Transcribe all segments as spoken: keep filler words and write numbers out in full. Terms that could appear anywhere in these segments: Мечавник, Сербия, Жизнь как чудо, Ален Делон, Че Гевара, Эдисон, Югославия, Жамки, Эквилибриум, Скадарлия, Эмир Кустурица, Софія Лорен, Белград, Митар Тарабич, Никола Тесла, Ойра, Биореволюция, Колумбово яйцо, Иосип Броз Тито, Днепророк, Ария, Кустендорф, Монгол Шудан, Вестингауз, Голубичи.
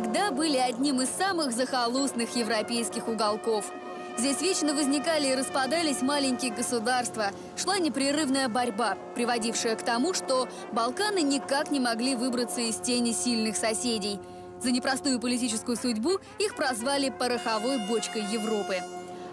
всегда были одним из самых захолустных европейских уголков. Здесь вечно возникали и распадались маленькие государства. Шла непрерывная борьба, приводившая к тому, что Балканы никак не могли выбраться из тени сильных соседей. За непростую политическую судьбу их прозвали «пороховой бочкой Европы».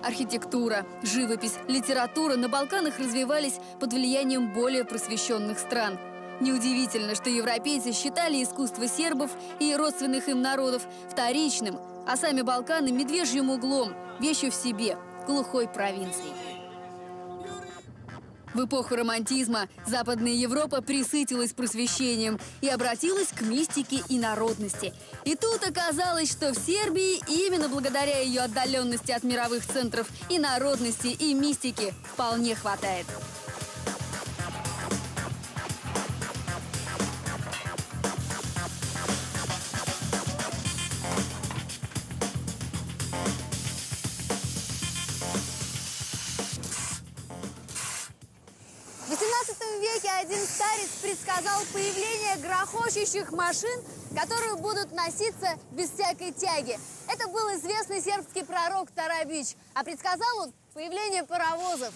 Архитектура, живопись, литература на Балканах развивались под влиянием более просвещенных стран. Неудивительно, что европейцы считали искусство сербов и родственных им народов вторичным, а сами Балканы – медвежьим углом, вещью в себе, глухой провинцией. В эпоху романтизма Западная Европа присытилась просвещением и обратилась к мистике и народности. И тут оказалось, что в Сербии именно благодаря ее отдаленности от мировых центров и народности, и мистики вполне хватает. Один старец предсказал появление грохочущих машин, которые будут носиться без всякой тяги. Это был известный сербский пророк Тарабич, а предсказал он появление паровозов.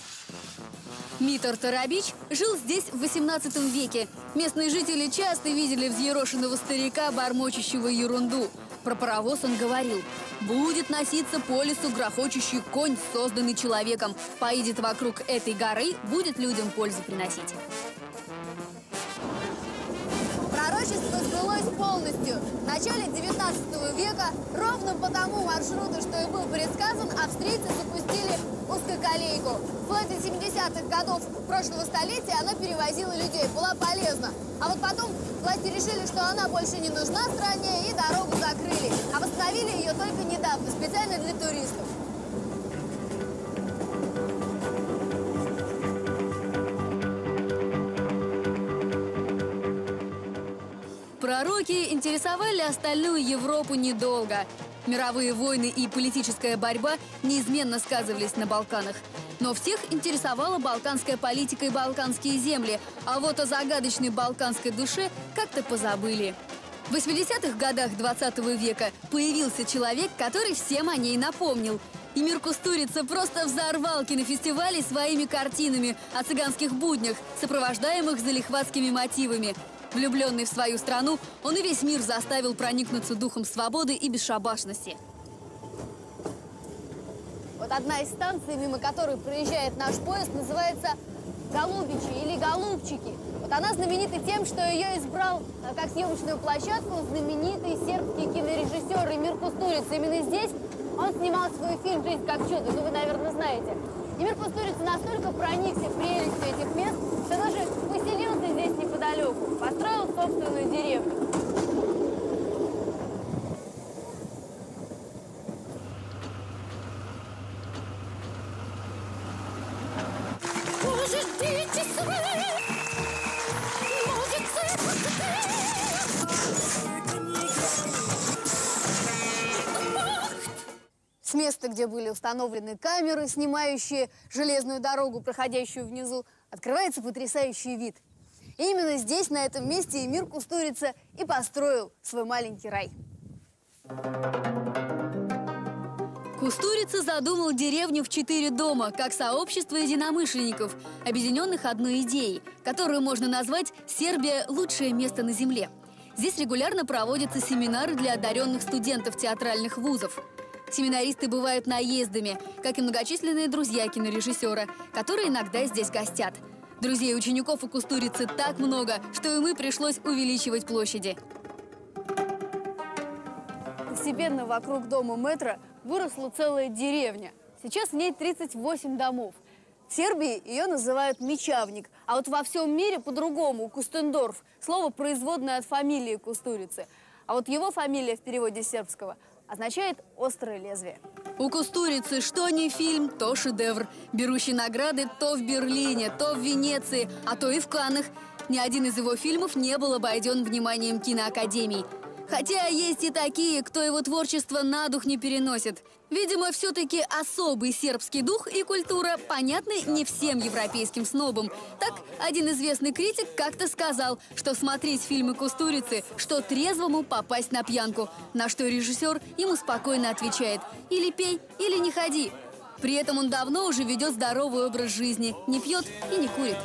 Митар Тарабич жил здесь в восемнадцатом веке. Местные жители часто видели взъерошенного старика, бормочущего ерунду. Про паровоз он говорил: будет носиться по лесу грохочущий конь, созданный человеком. Поедет вокруг этой горы, будет людям пользу приносить. Пророчество сбылось полностью. В начале девятнадцатого века, ровно по тому маршруту, что и был предсказан, австрийцы запустили узкоколейку. Вплоть до семидесятых годов прошлого столетия она перевозила людей, была полезна. А вот потом власти решили, что она больше не нужна стране, и дорогу закрыли. А восстановили ее только недавно, специально для туристов. Пророки интересовали остальную Европу недолго. Мировые войны и политическая борьба неизменно сказывались на Балканах. Но всех интересовала балканская политика и балканские земли, а вот о загадочной балканской душе как-то позабыли. В восьмидесятых годах двадцатого века появился человек, который всем о ней напомнил. Эмир Кустурица просто взорвал кинофестивали своими картинами о цыганских буднях, сопровождаемых залихватскими мотивами. Влюбленный в свою страну, он и весь мир заставил проникнуться духом свободы и бесшабашности. Вот одна из станций, мимо которой проезжает наш поезд, называется «Голубичи» или «Голубчики». Вот она знаменита тем, что ее избрал как съемочную площадку знаменитый сербский кинорежиссер Эмир Кустурица. Именно здесь он снимал свой фильм «Жизнь как чудо». Ну, вы, наверное, знаете. Эмир Кустурица настолько проникся прелестью этих мест, что даже поселился здесь неподалеку, построил собственную деревню. С места, где были установлены камеры, снимающие железную дорогу, проходящую внизу, открывается потрясающий вид. И именно здесь, на этом месте, Эмир Кустурица и построил свой маленький рай. Кустурица задумал деревню в четыре дома, как сообщество единомышленников, объединенных одной идеей, которую можно назвать «Сербия – лучшее место на земле». Здесь регулярно проводятся семинары для одаренных студентов театральных вузов. Семинаристы бывают наездами, как и многочисленные друзья кинорежиссера, которые иногда здесь гостят. Друзей учеников у Кустурицы так много, что им и пришлось увеличивать площади. Постепенно вокруг дома мэтра выросла целая деревня. Сейчас в ней тридцать восемь домов. В Сербии ее называют Мечавник, а вот во всем мире по-другому – Кустендорф, слово, производное от фамилии Кустурицы. А вот его фамилия в переводе сербского – означает «острое лезвие». У Кустурицы что ни фильм, то шедевр. Берущий награды то в Берлине, то в Венеции, а то и в Каннах. Ни один из его фильмов не был обойден вниманием киноакадемии. Хотя есть и такие, кто его творчество на дух не переносит. Видимо, все-таки особый сербский дух и культура понятны не всем европейским снобам. Так, один известный критик как-то сказал, что смотреть фильмы Кустурицы, что трезвому попасть на пьянку. На что режиссер ему спокойно отвечает: или пей, или не ходи. При этом он давно уже ведет здоровый образ жизни, не пьет и не курит.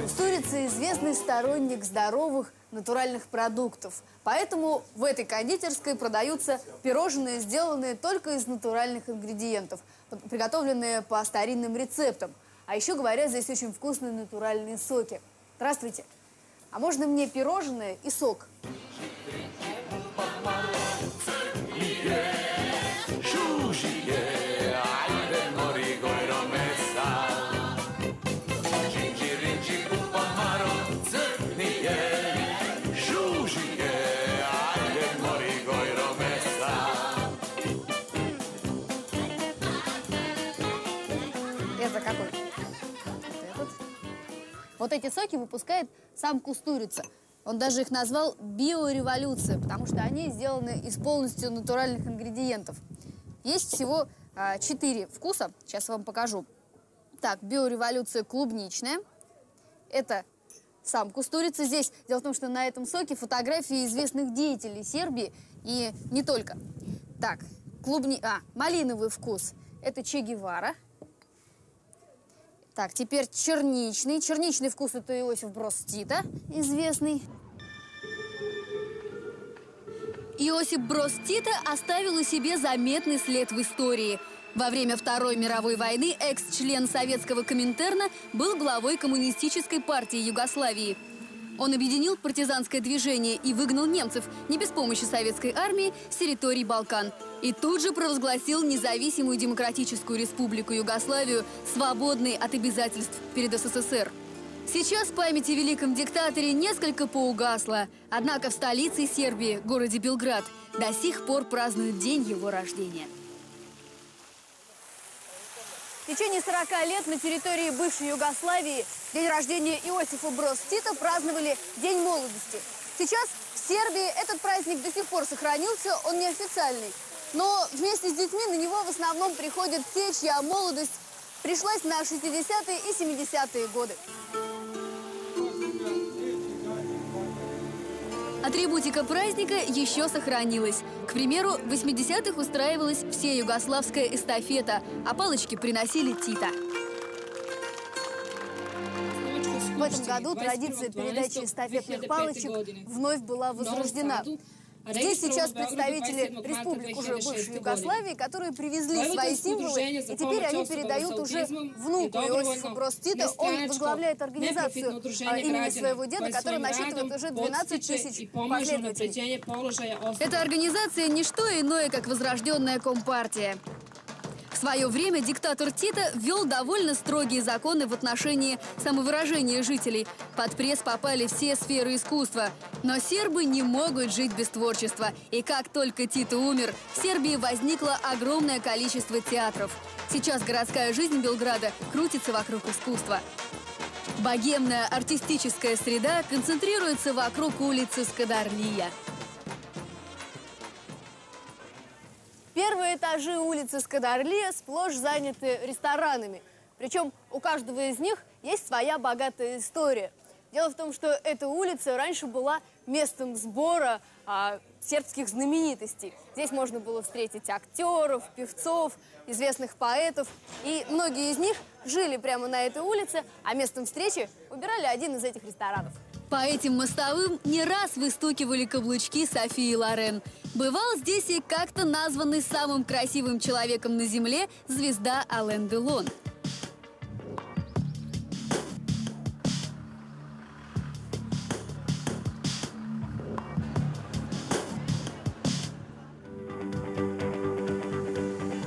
Кустурица – известный сторонник здоровых натуральных продуктов. Поэтому в этой кондитерской продаются пирожные, сделанные только из натуральных ингредиентов, приготовленные по старинным рецептам. А еще, говорят, здесь очень вкусные натуральные соки. Здравствуйте. А можно мне пирожное и сок? Это какой? Вот этот. Вот эти соки выпускает сам Кустурица. Он даже их назвал биореволюция, потому что они сделаны из полностью натуральных ингредиентов. Есть всего а, четыре вкуса. Сейчас вам покажу. Так, биореволюция клубничная. Это сам Кустурица здесь. Дело в том, что на этом соке фотографии известных деятелей Сербии и не только. Так, клубни... а, малиновый вкус. Это Че Гевара. Так, теперь черничный. Черничный вкус – это Иосип Броз Тито, известный. Иосип Броз Тито оставил у себя заметный след в истории. Во время Второй мировой войны экс-член советского Коминтерна был главой Коммунистической партии Югославии. Он объединил партизанское движение и выгнал немцев, не без помощи советской армии, с территорий Балкан. И тут же провозгласил независимую демократическую республику Югославию, свободной от обязательств перед СССР. Сейчас память о великом диктаторе несколько поугасла. Однако в столице Сербии, городе Белград, до сих пор празднуют день его рождения. В течение сорока лет на территории бывшей Югославии день рождения Иосифа Броз Тито праздновали День молодости. Сейчас в Сербии этот праздник до сих пор сохранился, он неофициальный. Но вместе с детьми на него в основном приходят те, чья молодость пришлась на шестидесятые и семидесятые годы. Атрибутика праздника еще сохранилась. К примеру, в восьмидесятых устраивалась всеюгославская эстафета, а палочки приносили Тита. В этом году традиция передачи эстафетных палочек вновь была возрождена. Здесь сейчас представители республик уже бывшей Югославии, которые привезли свои символы, и теперь они передают уже внуку Иосифа Броз Тито. Он возглавляет организацию имени своего деда, которая насчитывает уже двенадцать тысяч последователей. Эта организация не что иное, как возрожденная компартия. В свое время диктатор Тито ввел довольно строгие законы в отношении самовыражения жителей. Под пресс попали все сферы искусства. Но сербы не могут жить без творчества. И как только Тито умер, в Сербии возникло огромное количество театров. Сейчас городская жизнь Белграда крутится вокруг искусства. Богемная артистическая среда концентрируется вокруг улицы Скадарлия. Первые этажи улицы Скадарлия сплошь заняты ресторанами. Причем у каждого из них есть своя богатая история. Дело в том, что эта улица раньше была местом сбора а, сербских знаменитостей. Здесь можно было встретить актеров, певцов, известных поэтов. И многие из них жили прямо на этой улице, а местом встречи выбирали один из этих ресторанов. По этим мостовым не раз выстукивали каблучки Софии Лорен. Бывал здесь и как-то названный самым красивым человеком на земле звезда Ален Делон.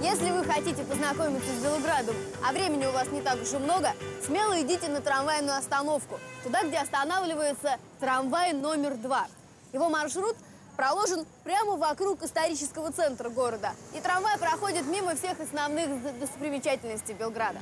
Если вы хотите познакомиться с Белградом, а времени у вас не так уж и много, смело идите на трамвайную остановку, туда, где останавливается трамвай номер два. Его маршрут проложен прямо вокруг исторического центра города. И трамвай проходит мимо всех основных достопримечательностей Белграда.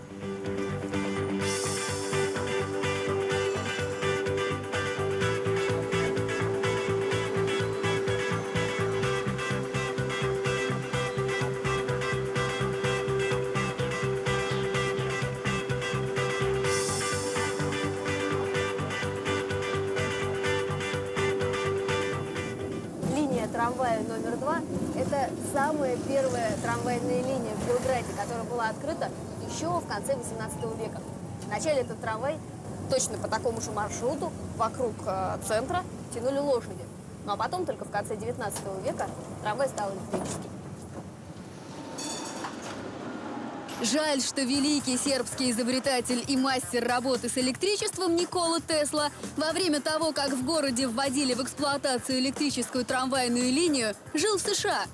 Трамвая номер два – это самая первая трамвайная линия в Белграде, которая была открыта еще в конце восемнадцатого века. Вначале этот трамвай точно по такому же маршруту вокруг центра тянули лошади. Ну а потом, только в конце девятнадцатого века, трамвай стал электрическим. Жаль, что великий сербский изобретатель и мастер работы с электричеством Никола Тесла во время того, как в городе вводили в эксплуатацию электрическую трамвайную линию, жил в США.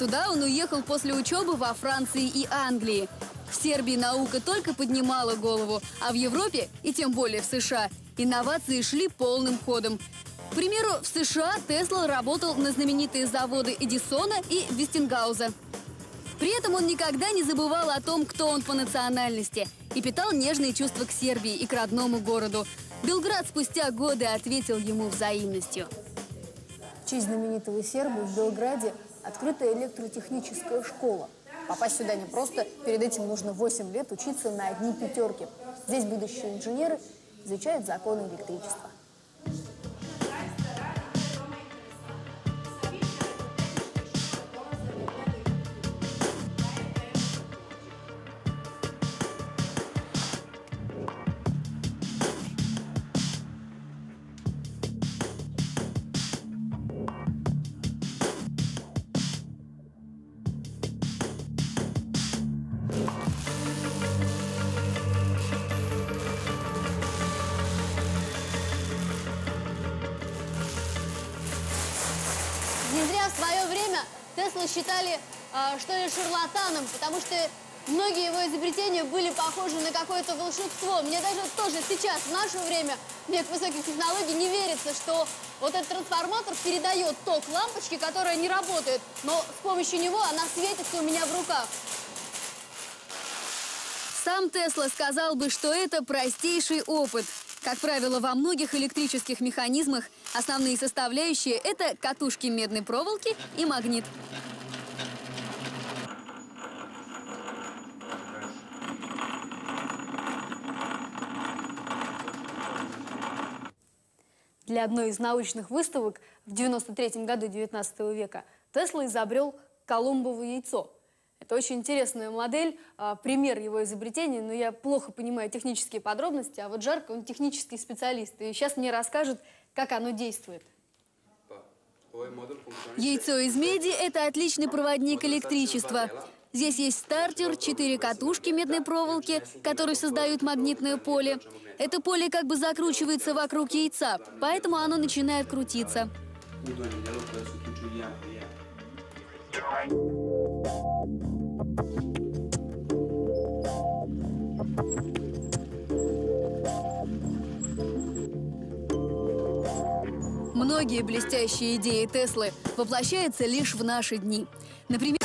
Туда он уехал после учебы во Франции и Англии. В Сербии наука только поднимала голову, а в Европе, и тем более в США, инновации шли полным ходом. К примеру, в США Тесла работал на знаменитые заводы Эдисона и Вестингауза. При этом он никогда не забывал о том, кто он по национальности, и питал нежные чувства к Сербии и к родному городу. Белград спустя годы ответил ему взаимностью. В честь знаменитого серба в Белграде открыта электротехническая школа. Попасть сюда непросто, перед этим нужно восемь лет учиться на одни пятерки. Здесь будущие инженеры изучают законы электричества. Тесла считали, что ли, шарлатаном, потому что многие его изобретения были похожи на какое-то волшебство. Мне даже тоже сейчас, в наше время, век высоких технологий, не верится, что вот этот трансформатор передает ток лампочки, которая не работает, но с помощью него она светится у меня в руках. Сам Тесла сказал бы, что это простейший опыт. Как правило, во многих электрических механизмах основные составляющие – это катушки медной проволоки и магнит. Для одной из научных выставок в девяносто третьем году девятнадцатого века Тесла изобрел Колумбово яйцо. Это очень интересная модель, пример его изобретения, но я плохо понимаю технические подробности, а вот Жарко, он технический специалист, и сейчас мне расскажет, как оно действует. Яйцо из меди – это отличный проводник электричества. Здесь есть стартер, четыре катушки медной проволоки, которые создают магнитное поле. Это поле как бы закручивается вокруг яйца, поэтому оно начинает крутиться. Многие блестящие идеи Теслы воплощаются лишь в наши дни. Например,